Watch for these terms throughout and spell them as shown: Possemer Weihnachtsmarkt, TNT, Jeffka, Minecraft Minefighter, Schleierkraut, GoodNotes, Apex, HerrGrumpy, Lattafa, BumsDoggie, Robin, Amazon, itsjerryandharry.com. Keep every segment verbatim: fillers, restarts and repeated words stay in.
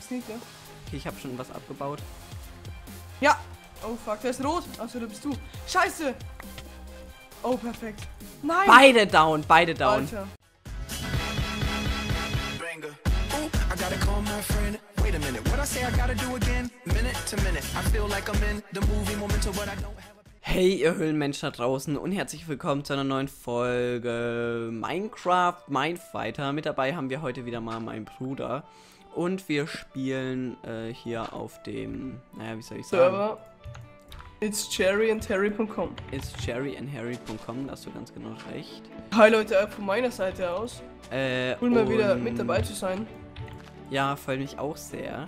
Das nicht, ja. Okay, ich habe schon was abgebaut. Ja! Oh fuck, der ist rot. Achso, da bist du. Scheiße! Oh, perfekt. Nein! Beide down, beide down. Alter. Hey, ihr Höhlenmenschen da draußen und herzlich willkommen zu einer neuen Folge Minecraft Minefighter. Mit dabei haben wir heute wieder mal meinen Bruder. Und wir spielen äh, hier auf dem, naja, wie soll ich sagen? Server its jerry and harry punkt com. its jerry and harry punkt com, da hast du ganz genau recht. Hi Leute, von meiner Seite aus. Äh, cool, mal wieder mit dabei zu sein. Ja, freut mich auch sehr.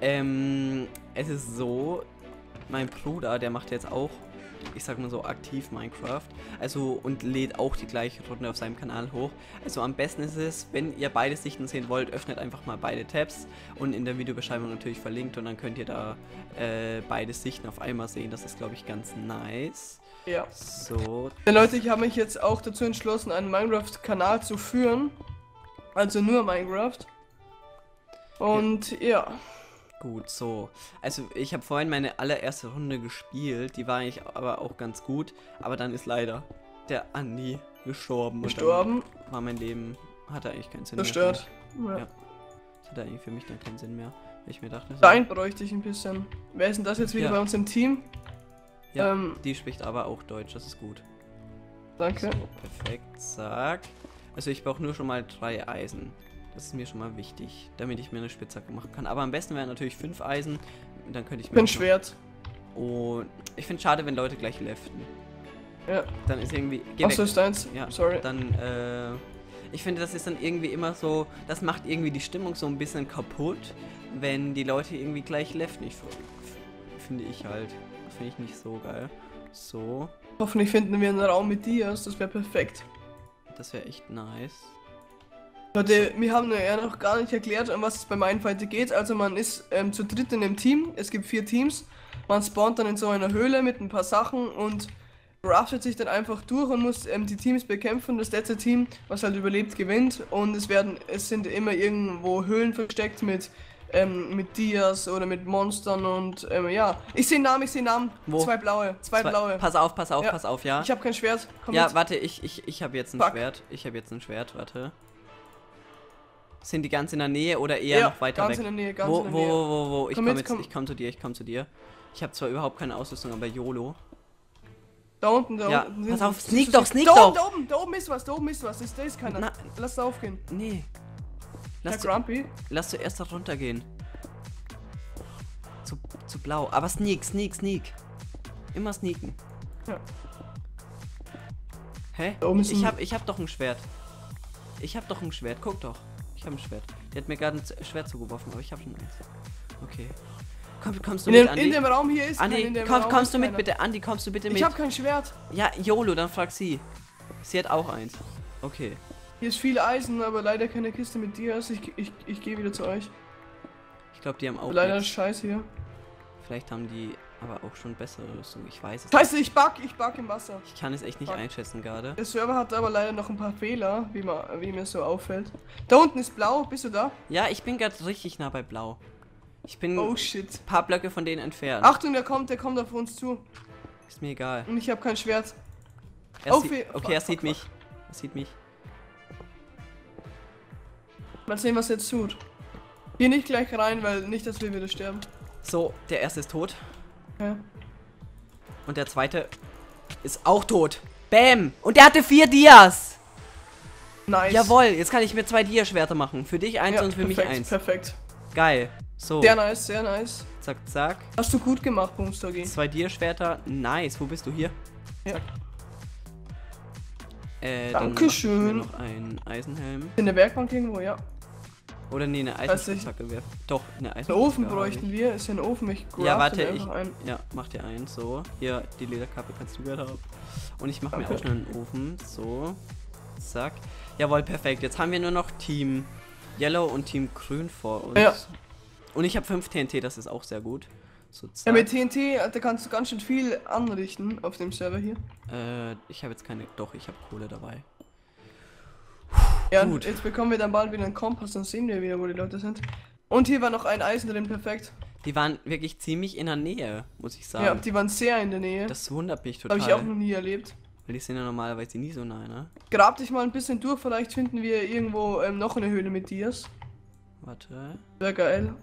Ähm, es ist so, mein Bruder, der macht jetzt auch, ich sag mal so, aktiv Minecraft. Also, und lädt auch die gleiche Runde auf seinem Kanal hoch. Also, am besten ist es, wenn ihr beide Sichten sehen wollt, öffnet einfach mal beide Tabs und in der Videobeschreibung natürlich verlinkt und dann könnt ihr da äh, beide Sichten auf einmal sehen. Das ist, glaube ich, ganz nice. Ja. So. Ja, Leute, ich habe mich jetzt auch dazu entschlossen, einen Minecraft-Kanal zu führen. Also nur Minecraft. Und ja. ja. Gut, so. Also ich habe vorhin meine allererste Runde gespielt, die war eigentlich aber auch ganz gut, aber dann ist leider der Andi gestorben. Gestorben? Und war mein Leben, hat er eigentlich keinen Sinn Zerstört. mehr. Zerstört. Ja. Das hat eigentlich für mich dann keinen Sinn mehr, weil ich mir dachte... So, nein, bräuchte ich ein bisschen. Wer ist denn das jetzt wieder ja. bei uns im Team? Ja, ähm, die spricht aber auch Deutsch, das ist gut. Danke. So, perfekt, zack. Also ich brauche nur schon mal drei Eisen. Das ist mir schon mal wichtig, damit ich mir eine Spitzhacke machen kann. Aber am besten wären natürlich fünf Eisen. Dann könnte ich mir... Ein Schwert. Und ich finde es schade, wenn Leute gleich leften. Ja. Dann ist irgendwie... Achso, ist eins. Ja, sorry. Dann, äh... ich finde, das ist dann irgendwie immer so... Das macht irgendwie die Stimmung so ein bisschen kaputt, wenn die Leute irgendwie gleich leften. Ich finde ich halt. Das finde ich nicht so geil. So. Hoffentlich finden wir einen Raum mit Dias. Das wäre perfekt. Das wäre echt nice. Leute, wir haben ja noch gar nicht erklärt, um was es bei Minefighter geht. Also man ist ähm, zu dritt in einem Team, es gibt vier Teams. Man spawnt dann in so einer Höhle mit ein paar Sachen und craftet sich dann einfach durch und muss ähm, die Teams bekämpfen. Das letzte Team, was halt überlebt, gewinnt. Und es werden, es sind immer irgendwo Höhlen versteckt mit ähm, mit Dias oder mit Monstern und ähm, ja. Ich sehe Namen, ich sehe Namen. Wo? Zwei blaue, zwei, zwei blaue. Pass auf, pass auf, ja. pass auf, ja. Ich habe kein Schwert. Komm ja, mit. warte, ich ich ich habe jetzt ein Fuck. Schwert. Ich habe jetzt ein Schwert, warte. Sind die ganz in der Nähe oder eher ja, noch weiter ganz weg? In der Nähe, ganz wo, in der Nähe. Wo, wo, wo, wo? Ich komme komm jetzt, komm. ich komme zu dir, ich komme zu dir. Ich habe zwar überhaupt keine Ausrüstung, aber YOLO. Da unten, da ja, unten. Pass auf, sneak doch, sneak doch! Da oben, da oben ist was, da oben ist was, da ist keiner. Na, lass da aufgehen. Nee. Lass ja, Grumpy. Lass zuerst da runtergehen. Zu, zu blau, aber sneak, sneak, sneak. Immer sneaken. Ja. Hä? Ich hab, ich hab doch ein Schwert. Ich hab doch ein Schwert, guck doch. Ich habe ein Schwert. Der hat mir gerade ein Schwert zugeworfen, aber ich habe schon eins. Okay. Komm, kommst du in mit, dem, Andi? In dem Raum hier ist Andi, in dem komm, Raum kommst du mit, einer. bitte. Andi, kommst du bitte mit? Ich habe kein Schwert. Ja, YOLO, dann frag sie. Sie hat auch eins. Okay. Hier ist viel Eisen, aber leider keine Kiste mit dir. Also ich, ich, ich gehe wieder zu euch. Ich glaube, die haben auch Leider nichts. Scheiß hier. Vielleicht haben die aber auch schon bessere Rüstung. Ich weiß es Scheiße, nicht. ich bug, ich bug im Wasser. Ich kann es echt nicht bug. einschätzen gerade. Der Server hat aber leider noch ein paar Fehler, wie, man, wie mir so auffällt. Da unten ist blau, bist du da? Ja, ich bin gerade richtig nah bei blau. Ich bin oh, shit. ein paar Blöcke von denen entfernt. Achtung, der kommt, der kommt auf uns zu. Ist mir egal. Und ich habe kein Schwert. Er oh, okay, fuck, er sieht fuck, mich. Fuck. Er sieht mich. Mal sehen, was er jetzt tut. Geh nicht gleich rein, weil nicht, dass wir wieder sterben. So, der erste ist tot. Ja. Und der zweite ist auch tot. Bam! Und der hatte vier Dias! Nice. Jawohl, jetzt kann ich mir zwei Diaschwerter machen. Für dich eins ja, und für perfekt, mich eins. Perfekt. Geil. So. Sehr nice, sehr nice. Zack, zack. Hast du gut gemacht, BumsDoggie. Zwei Diaschwerter. Nice. Wo bist du? Hier? Ja. Zack. Äh, Dankeschön. Dann noch einen Eisenhelm. In der Bergbank irgendwo, ja. Oder nee, eine Eisenspitzhacke wäre. Doch, eine Eisenspitzhacke. Einen Ofen bräuchten wir, ist ja ein Ofen. Ich ja, warte, ich. Ein. Ja, mach dir eins, so. Hier, die Lederkappe kannst du gerade haben. Und ich mach okay. mir auch schon einen Ofen, so. Zack. Jawohl, perfekt. Jetzt haben wir nur noch Team Yellow und Team Grün vor uns. Ja. Und ich habe fünf T N T, das ist auch sehr gut. So, ja, mit T N T, da kannst du ganz schön viel anrichten auf dem Server hier. Äh, ich habe jetzt keine. Doch, ich habe Kohle dabei. Ja, gut. Jetzt bekommen wir dann bald wieder einen Kompass, dann sehen wir wieder, wo die Leute sind. Und hier war noch ein Eisen drin, perfekt. Die waren wirklich ziemlich in der Nähe, muss ich sagen. Ja, die waren sehr in der Nähe. Das wundert mich total. Habe ich auch noch nie erlebt. Weil die sind ja normalerweise nie so nah, ne? Grab dich mal ein bisschen durch, vielleicht finden wir irgendwo ähm, noch eine Höhle mit Dias. Warte. Sehr geil.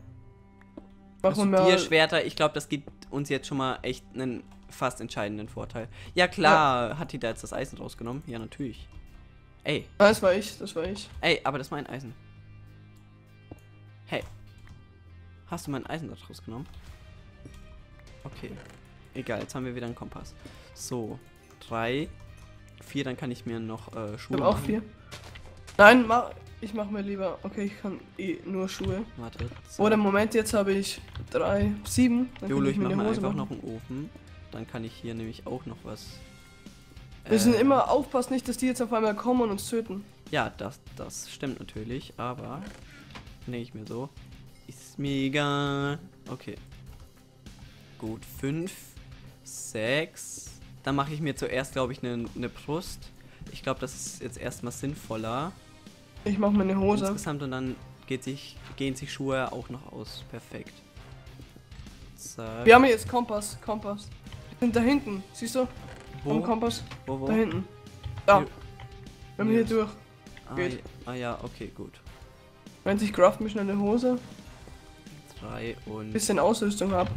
Machen wir mal. Dierschwerter, ich glaube, das gibt uns jetzt schon mal echt einen fast entscheidenden Vorteil. Ja klar, ja. Hat die da jetzt das Eisen rausgenommen? Ja, natürlich. Ey. Das war ich, das war ich. Ey, aber das ist mein Eisen. Hey. Hast du mein Eisen da draus genommen? Okay. Egal, jetzt haben wir wieder einen Kompass. So, drei, vier, dann kann ich mir noch äh, Schuhe. Ich habe auch vier. Nein, mach, ich mache mir lieber. Okay, ich kann eh nur Schuhe. Warte. So. Oder Moment, jetzt habe ich drei, sieben. Dann Jolo, ich, ich mache mir einfach machen. Noch einen Ofen. Dann kann ich hier nämlich auch noch was. Äh, wir sind immer aufpassen, nicht, dass die jetzt auf einmal kommen und uns töten. Ja, das, das stimmt natürlich, aber nehme ich mir so. Ist mir egal. Okay. Gut, fünf, sechs. Dann mache ich mir zuerst, glaube ich, eine ne Brust. Ich glaube, das ist jetzt erstmal sinnvoller. Ich mache mir eine Hose. Insgesamt und dann geht sich, gehen sich Schuhe auch noch aus. Perfekt. Zack. Wir haben jetzt Kompass, Kompass. Wir sind da hinten, siehst du? Wo? Am Kompass. Wo, wo? Da hinten. Da. Hier. Wenn wir hier durch. Ah, geht. Ja. Ah ja, okay, gut. Wenn ich craft mir schnell eine Hose. Und bisschen Ausrüstung hab.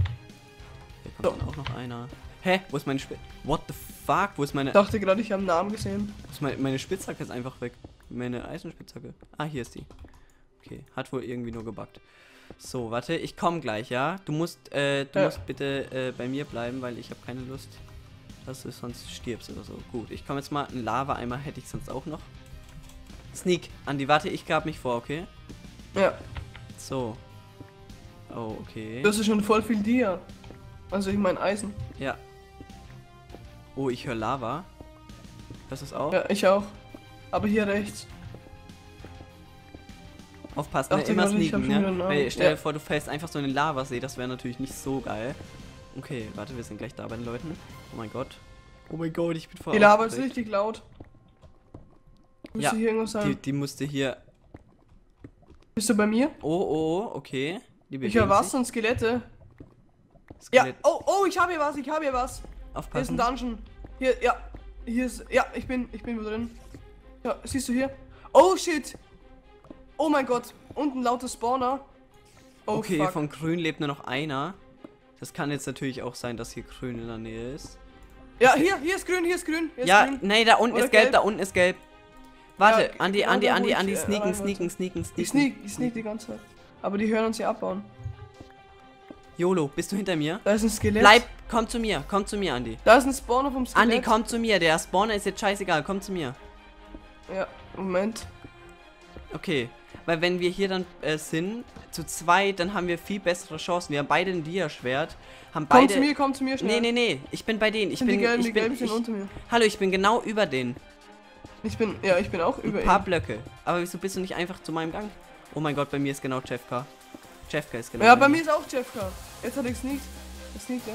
Hier kommt so. Dann auch noch einer. Hä? Wo ist meine Spitze? What the fuck? Wo ist meine. Ich dachte gerade, ich habe einen Namen gesehen. Ist meine, meine Spitzhacke ist einfach weg. Meine Eisenspitzhacke. Ah, hier ist die. Okay, hat wohl irgendwie nur gebackt. So, warte, ich komme gleich, ja? Du musst, äh, du ja. musst bitte äh, bei mir bleiben, weil ich habe keine Lust, dass du sonst stirbst oder so. Gut, ich komme jetzt mal. Ein Lava-Eimer hätte ich sonst auch noch. Sneak, Andi, warte, ich grab mich vor, okay? Ja. So. Oh, okay. Das ist schon voll viel Dia. Also ich mein Eisen. Ja. Oh, ich höre Lava. Das ist auch? Ja, ich auch. Aber hier rechts. Aufpassen, ne? Immer sneaken, ne? Hey, stell dir ja. vor, du fällst einfach so in den Lavasee. Das wäre natürlich nicht so geil. Okay, warte, wir sind gleich da bei den Leuten. Oh mein Gott. Oh mein Gott, ich bin voll. Die Lava ist richtig laut. Müsste ja. hier irgendwas sein? Die, die musste hier... Bist du bei mir? Oh, oh, okay. Die ich höre was und Skelette. Skelett. Ja, oh, oh, ich habe hier was, ich habe hier was. Aufpassen. Hier ist ein Dungeon. Hier, ja, hier ist, ja, ich bin, ich bin drin. Ja, siehst du hier? Oh, shit. Oh mein Gott, und ein lauter Spawner. Oh, okay, fuck. Von grün lebt nur noch einer. Das kann jetzt natürlich auch sein, dass hier grün in der Nähe ist. Ja, hier, hier ist grün, hier ist grün. Hier ja, ist grün. Nee, da unten Oder ist gelb, gelb, da unten ist gelb. Warte, ja, Andi, Andi, Andi, Andi, sneaken, sneaken, sneaken, sneaken. Ich sneak, ich sneak die ganze Zeit. Aber die hören uns hier abbauen. Jolo, bist du hinter mir? Da ist ein Skelett. Bleib, komm zu mir, komm zu mir, Andi. Da ist ein Spawner vom Skelett. Andi, komm zu mir, der Spawner ist jetzt scheißegal, komm zu mir. Ja, Moment. Okay, weil wenn wir hier dann äh, sind, zu zweit, dann haben wir viel bessere Chancen. Wir haben beide ein Dia-Schwert. Haben beide... Komm zu mir, komm zu mir schnell. Nee, nee, nee, ich bin bei denen. Ich bin, die Gelben, ich die Gelben bin, sind ich, unter mir. Hallo, ich bin genau über denen. Ich bin, ja, ich bin auch über Ein paar ihn. Blöcke. Aber wieso bist du nicht einfach zu meinem Gang? Oh mein Gott, bei mir ist genau Jeffka. Jeffka ist genau. Ja, bei mir ist auch Jeffka. Jetzt hat er gesneakt. Er sneakt, ja.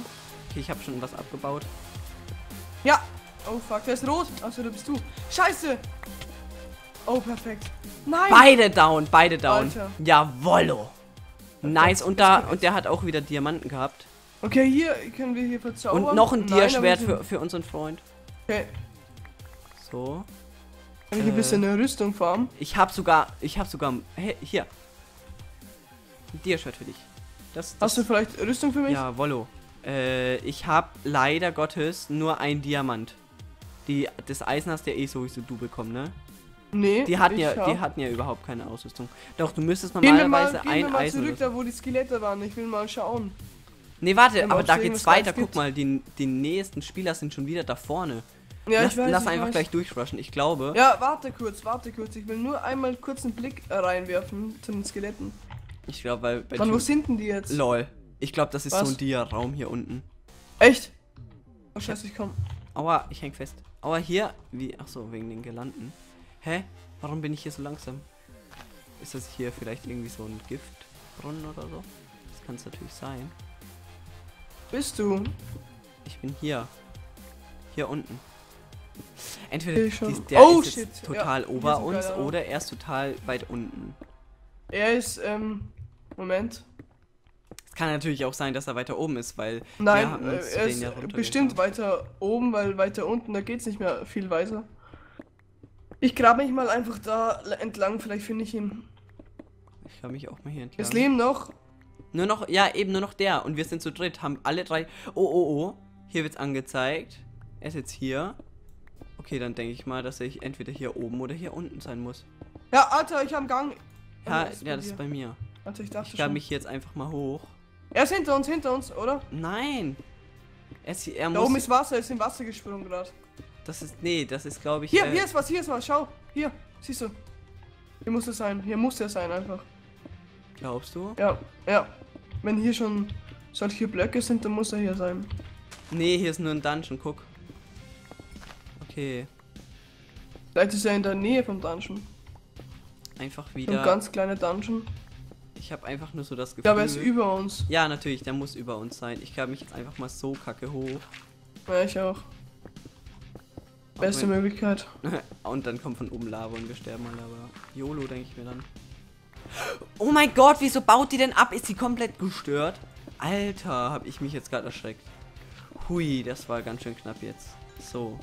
Okay, ich habe schon was abgebaut. Ja. Oh fuck, der ist rot. Achso, da bist du. Scheiße. Oh, perfekt. Nein. Beide down, beide down. Alter. Jawollo. Nice. Und da und der hat auch wieder Diamanten gehabt. Okay, hier können wir hier verzaubern. Und noch ein Dierschwert für, für unseren Freund. Okay. So. Kann ich ein bisschen eine Rüstung farmen? Ich hab sogar, ich hab sogar, hey, hier. Ein Dierschwert für dich. Das, das Hast du vielleicht Rüstung für mich? Ja, Wollo. Äh, ich hab leider Gottes nur ein Diamant. Die, das Eisen hast ja eh sowieso du bekommen, ne? Nee, die hatten, ja, die hatten ja überhaupt keine Ausrüstung. Doch, du müsstest normalerweise gehen wir mal, gehen ein wir mal Eisen zurück, da wo die Skelette waren. Ich will mal schauen. Ne, warte, aber da geht's weiter. Guck gibt. mal, die, die nächsten Spieler sind schon wieder da vorne. Ja, lass ich weiß, lass ich einfach weiß. gleich durchrushen, ich glaube. Ja, warte kurz, warte kurz. Ich will nur einmal kurz einen Blick reinwerfen zu den Skeletten. Ich glaube, weil... bei Dann, wo sind denn die jetzt? Lol. Ich glaube, das ist Was? so ein Dia-Raum hier unten. Echt? Oh, scheiße, ich komm. Aua, ich häng fest. Aua, hier... Wie? Achso, wegen den Gelanden. Hä? Warum bin ich hier so langsam? Ist das hier vielleicht irgendwie so ein Giftbrunnen oder so? Das kann es natürlich sein. Bist du? Ich bin hier. Hier unten. Entweder dies, der oh, ist jetzt total ja, ober uns geil, oder er ist total weit unten. Er ist ähm, Moment. Es kann natürlich auch sein, dass er weiter oben ist, weil... Nein, wir uns äh, er ist ja bestimmt weiter oben, weil weiter unten, da geht's nicht mehr viel weiter. Ich grabe mich mal einfach da entlang, vielleicht finde ich ihn. Ich grabe mich auch mal hier entlang. Es leben noch. Nur noch, ja eben, nur noch der. Und wir sind zu dritt, haben alle drei... Oh, oh, oh. Hier wird's angezeigt. Er ist jetzt hier. Okay, dann denke ich mal, dass ich entweder hier oben oder hier unten sein muss. Ja, Alter, ich habe einen Gang. Ja, das, ja, das ist bei mir. Alter, ich dachte schon. Ich grabe mich jetzt einfach mal hoch. Er ist hinter uns, hinter uns, oder? Nein. Er ist hier, er muss... Da oben ist Wasser, er ist in Wasser gesprungen gerade. Das ist, nee, das ist glaube ich... Hier, äh, hier ist was, hier ist was, schau. Hier, siehst du. Hier muss er sein, hier muss er sein einfach. Glaubst du? Ja, ja. Wenn hier schon solche Blöcke sind, dann muss er hier sein. Nee, hier ist nur ein Dungeon, guck. Okay. Vielleicht ist er in der Nähe vom Dungeon. Einfach wieder... Ein ganz kleiner Dungeon. Ich habe einfach nur so das Gefühl... Ja, aber er ist über uns. Ja, natürlich, der muss über uns sein. Ich grabe mich jetzt einfach mal so kacke hoch. Ja, ich auch. Beste Möglichkeit. Und dann kommt von oben Lava und wir sterben mal, aber YOLO, denke ich mir dann. Oh mein Gott, wieso baut die denn ab? Ist die komplett gestört? Alter, habe ich mich jetzt gerade erschreckt. Hui, das war ganz schön knapp jetzt. So.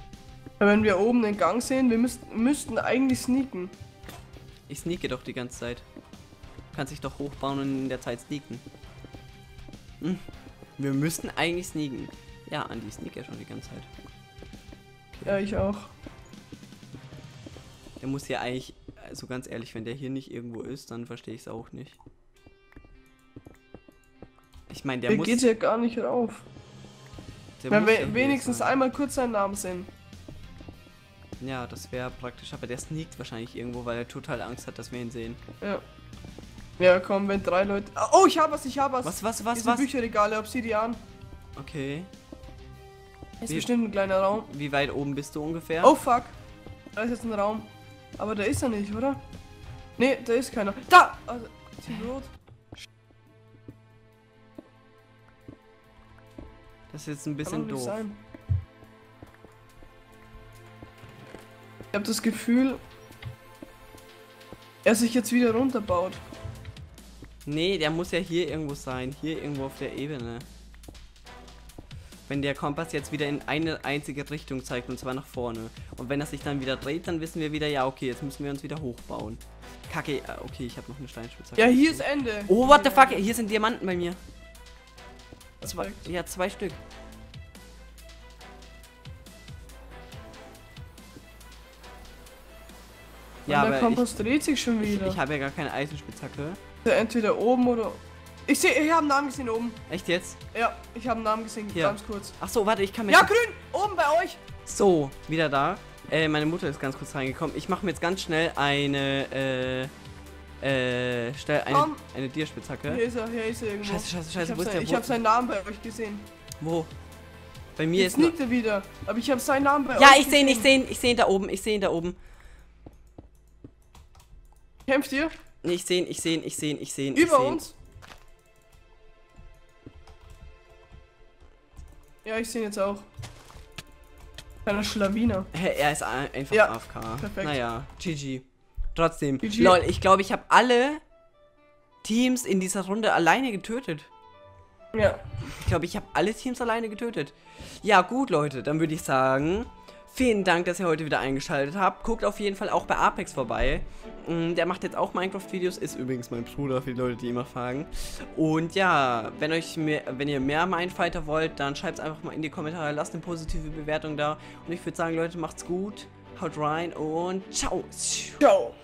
Wenn wir oben den Gang sehen, wir müssten, müssten eigentlich sneaken. Ich sneake doch die ganze Zeit. Du kannst dich doch hochbauen und in der Zeit sneaken. Hm. Wir müssten eigentlich sneaken. Ja, Andi sneakt ja schon die ganze Zeit. Ja, ich auch. Der muss ja eigentlich, also ganz ehrlich, wenn der hier nicht irgendwo ist, dann verstehe ich es auch nicht. Ich meine, der, der muss... Der geht ja gar nicht rauf. Wenn wir wenigstens sein. einmal kurz seinen Namen sehen. Ja, das wäre praktisch, aber der sneakt wahrscheinlich irgendwo, weil er total Angst hat, dass wir ihn sehen. Ja. Ja, komm, wenn drei Leute... Oh, ich hab was, ich hab was. Was, was, was, was? Bücherregale, Obsidian. Okay. Ist wie, bestimmt ein kleiner Raum. Wie weit oben bist du ungefähr? Oh fuck! Da ist jetzt ein Raum. Aber da ist er nicht, oder? Ne, da ist keiner. Da! Also, ist rot. Das ist jetzt ein bisschen doof. Sein. Ich habe das Gefühl, er sich jetzt wieder runterbaut. Ne, der muss ja hier irgendwo sein. Hier irgendwo auf der Ebene. Wenn der Kompass jetzt wieder in eine einzige Richtung zeigt, und zwar nach vorne. Und wenn er sich dann wieder dreht, dann wissen wir wieder, ja okay, jetzt müssen wir uns wieder hochbauen. Kacke, okay, ich habe noch eine Steinspitzhacke. Ja, hier ist Ende. Oh, what the fuck, hier sind Diamanten bei mir. Zwei, ja, zwei Stück. Ja, aber der Kompass dreht sich schon wieder. Ich, ich habe ja gar keine Eisenspitzhacke. Entweder oben oder... Ich sehe, ich habe einen Namen gesehen oben. Echt jetzt? Ja, ich habe einen Namen gesehen, hier. Ganz kurz. Ach so, warte, ich kann mir... Ja, grün! Oben bei euch! So, wieder da. Äh, meine Mutter ist ganz kurz reingekommen. Ich mache mir jetzt ganz schnell eine, äh, äh, schnell eine, um, eine Dierspitzhacke. Hier ist er, hier ist er irgendwo. Scheiße, scheiße, scheiße, wo ist der? Ich habe seinen Namen bei euch gesehen. Wo? Bei mir jetzt ist... Jetzt liegt er wieder, aber ich habe seinen Namen bei ja, euch Ja, ich sehe ihn, ich sehe ihn, ich sehe ihn da oben, ich sehe ihn da oben. Kämpft ihr? Nee, ich sehe ihn, ich sehe ihn, ich sehe ihn, ich sehe ihn. Über ich seh uns? Ja, ich sehe ihn jetzt auch. Kleiner Schlawiner. Hey, er ist einfach ja, A F K. Perfekt. Naja, G G. Trotzdem. G G. Lol, ich glaube, ich habe alle Teams in dieser Runde alleine getötet. Ja. Ich glaube, ich habe alle Teams alleine getötet. Ja, gut, Leute, dann würde ich sagen, vielen Dank, dass ihr heute wieder eingeschaltet habt. Guckt auf jeden Fall auch bei Apex vorbei. Der macht jetzt auch Minecraft-Videos. Ist übrigens mein Bruder, für die Leute, die immer fragen. Und ja, wenn, euch mehr, wenn ihr mehr Minefighter wollt, dann schreibt es einfach mal in die Kommentare. Lasst eine positive Bewertung da. Und ich würde sagen, Leute, macht's gut. Haut rein und ciao. Ciao.